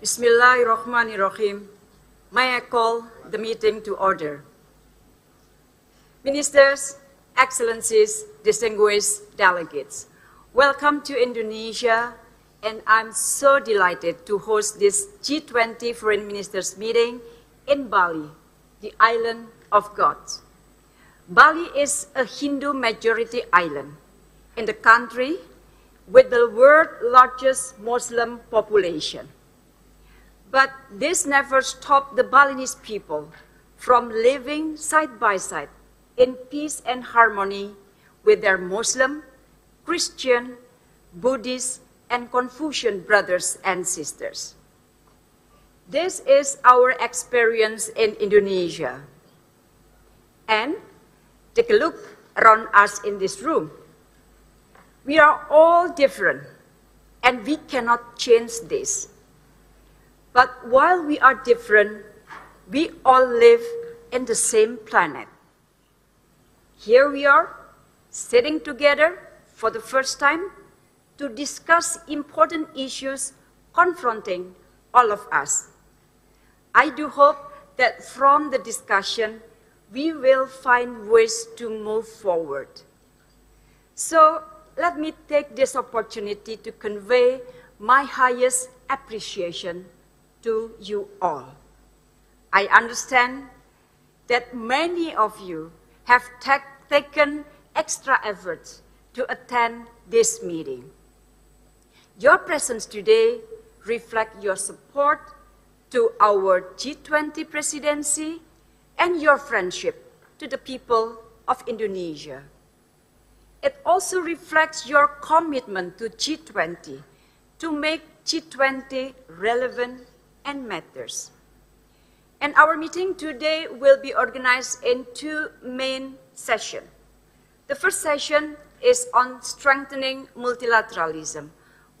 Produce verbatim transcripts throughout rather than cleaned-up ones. Bismillahirrahmanirrahim. May I call the meeting to order. Ministers, Excellencies, distinguished delegates, welcome to Indonesia, and I'm so delighted to host this G twenty Foreign Ministers meeting in Bali, the island of God. Bali is a Hindu majority island in the country with the world's largest Muslim population. But this never stopped the Balinese people from living side by side in peace and harmony with their Muslim, Christian, Buddhist, and Confucian brothers and sisters. This is our experience in Indonesia. And take a look around us in this room. We are all different, and we cannot change this. But while we are different, we all live in the same planet. Here we are, sitting together for the first time to discuss important issues confronting all of us. I do hope that from the discussion, we will find ways to move forward. So let me take this opportunity to convey my highest appreciation to you all. I understand that many of you have taken extra efforts to attend this meeting. Your presence today reflects your support to our G twenty presidency and your friendship to the people of Indonesia. It also reflects your commitment to G twenty to make G twenty relevant and matters. And our meeting today will be organized in two main sessions. The first session is on strengthening multilateralism,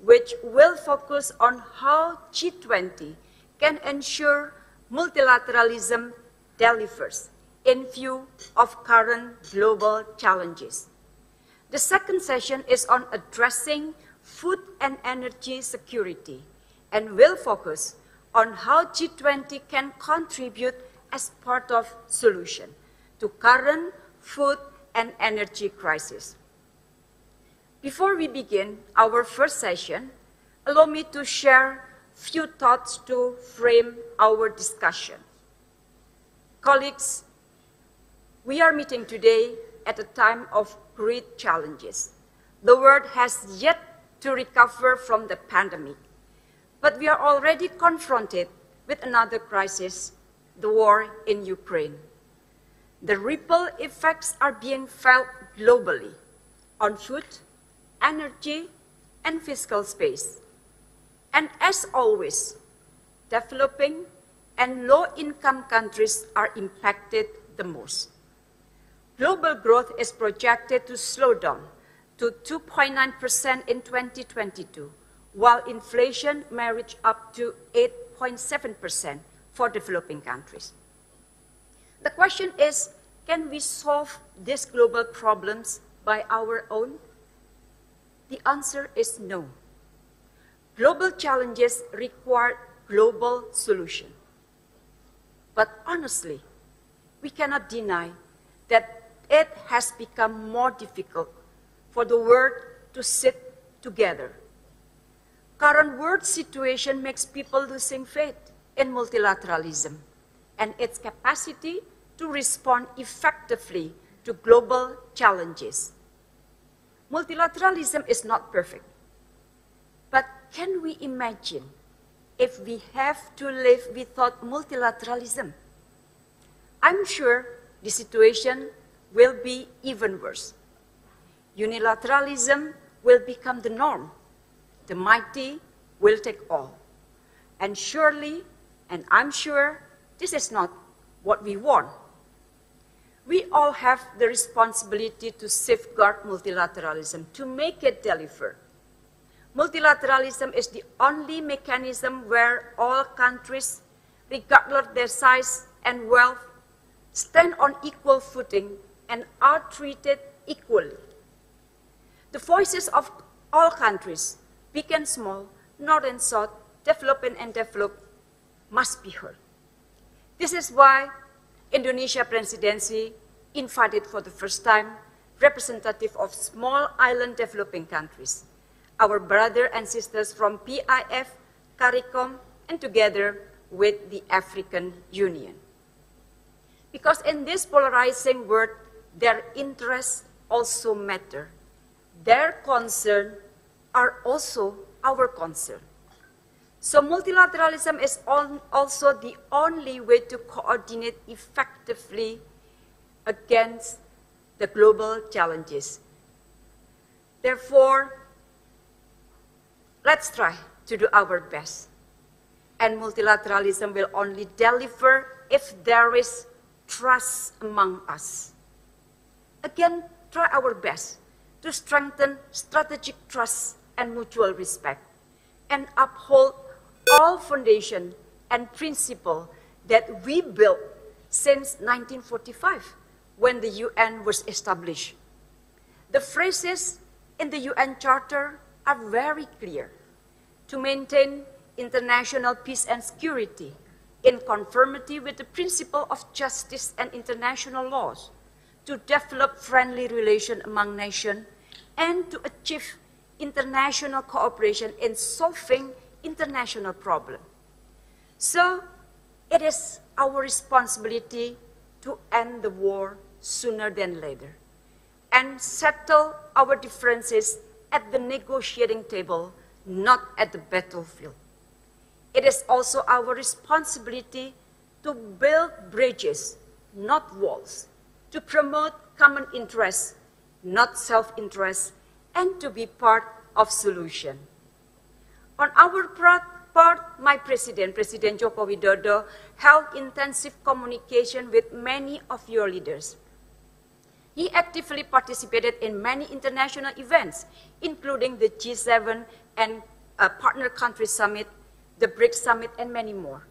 which will focus on how G twenty can ensure multilateralism delivers in view of current global challenges. The second session is on addressing food and energy security and will focus on how G twenty can contribute as part of solution to current food and energy crisis. Before we begin our first session, allow me to share few thoughts to frame our discussion. Colleagues, we are meeting today at a time of great challenges. The world has yet to recover from the pandemic. But we are already confronted with another crisis, the war in Ukraine. The ripple effects are being felt globally on food, energy, and fiscal space. And as always, developing and low-income countries are impacted the most. Global growth is projected to slow down to two point nine percent in twenty twenty-two. While inflation may reach up to eight point seven percent for developing countries. The question is, can we solve these global problems by our own? The answer is no. Global challenges require global solutions. But honestly, we cannot deny that it has become more difficult for the world to sit together. Current world situation makes people losing faith in multilateralism and its capacity to respond effectively to global challenges. Multilateralism is not perfect, but can we imagine if we have to live without multilateralism? I'm sure the situation will be even worse. Unilateralism will become the norm. The mighty will take all. And surely, and I'm sure, this is not what we want. We all have the responsibility to safeguard multilateralism, to make it deliver. Multilateralism is the only mechanism where all countries, regardless of their size and wealth, stand on equal footing and are treated equally. The voices of all countries, big and small, north and south, development and develop must be heard. This is why Indonesia presidency invited for the first time representatives of small island developing countries, our brothers and sisters from P I F, CARICOM, and together with the African Union. Because in this polarizing world, their interests also matter. Their concerns are also our concern. So multilateralism is on also the only way to coordinate effectively against the global challenges. Therefore, let's try to do our best. And multilateralism will only deliver if there is trust among us. Again, try our best to strengthen strategic trust and mutual respect, and uphold all foundation and principle that we built since nineteen forty-five, when the U N was established. The phrases in the U N Charter are very clear: to maintain international peace and security in conformity with the principle of justice and international laws, to develop friendly relations among nations, and to achieve international cooperation in solving international problems. So it is our responsibility to end the war sooner than later and settle our differences at the negotiating table, not at the battlefield. It is also our responsibility to build bridges, not walls, to promote common interests, not self-interest, and to be part of solution. On our part, my president, President Joko Widodo, held intensive communication with many of your leaders. He actively participated in many international events, including the G seven and uh, Partner Country Summit, the BRICS Summit, and many more.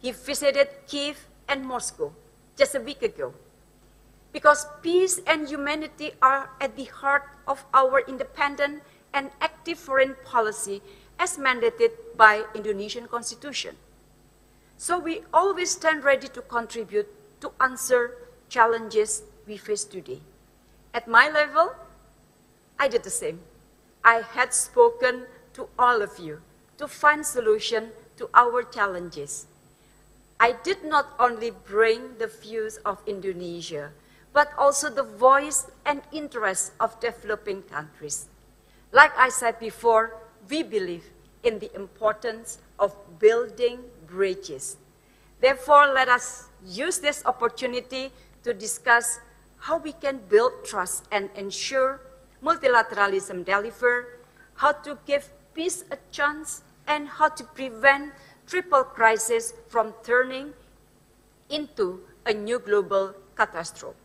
He visited Kyiv and Moscow just a week ago. Because peace and humanity are at the heart of our independent and active foreign policy as mandated by Indonesian Constitution. So we always stand ready to contribute to answer challenges we face today. At my level, I did the same. I had spoken to all of you to find solution to our challenges. I did not only bring the views of Indonesia, but also the voice and interests of developing countries. Like I said before, we believe in the importance of building bridges. Therefore, let us use this opportunity to discuss how we can build trust and ensure multilateralism deliver, how to give peace a chance, and how to prevent triple crisis from turning into a new global catastrophe.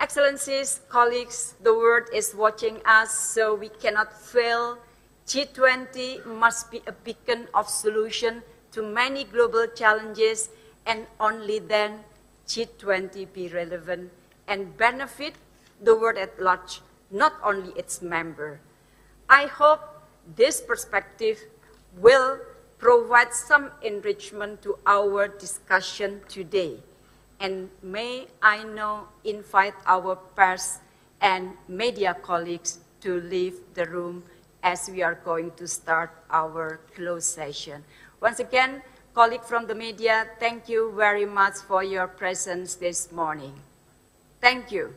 Excellencies, colleagues, the world is watching us, so we cannot fail. G twenty must be a beacon of solution to many global challenges, and only then G twenty be relevant and benefit the world at large, not only its member. I hope this perspective will provide some enrichment to our discussion today. And may I now invite our press and media colleagues to leave the room as we are going to start our closed session. Once again, colleagues from the media, thank you very much for your presence this morning. Thank you.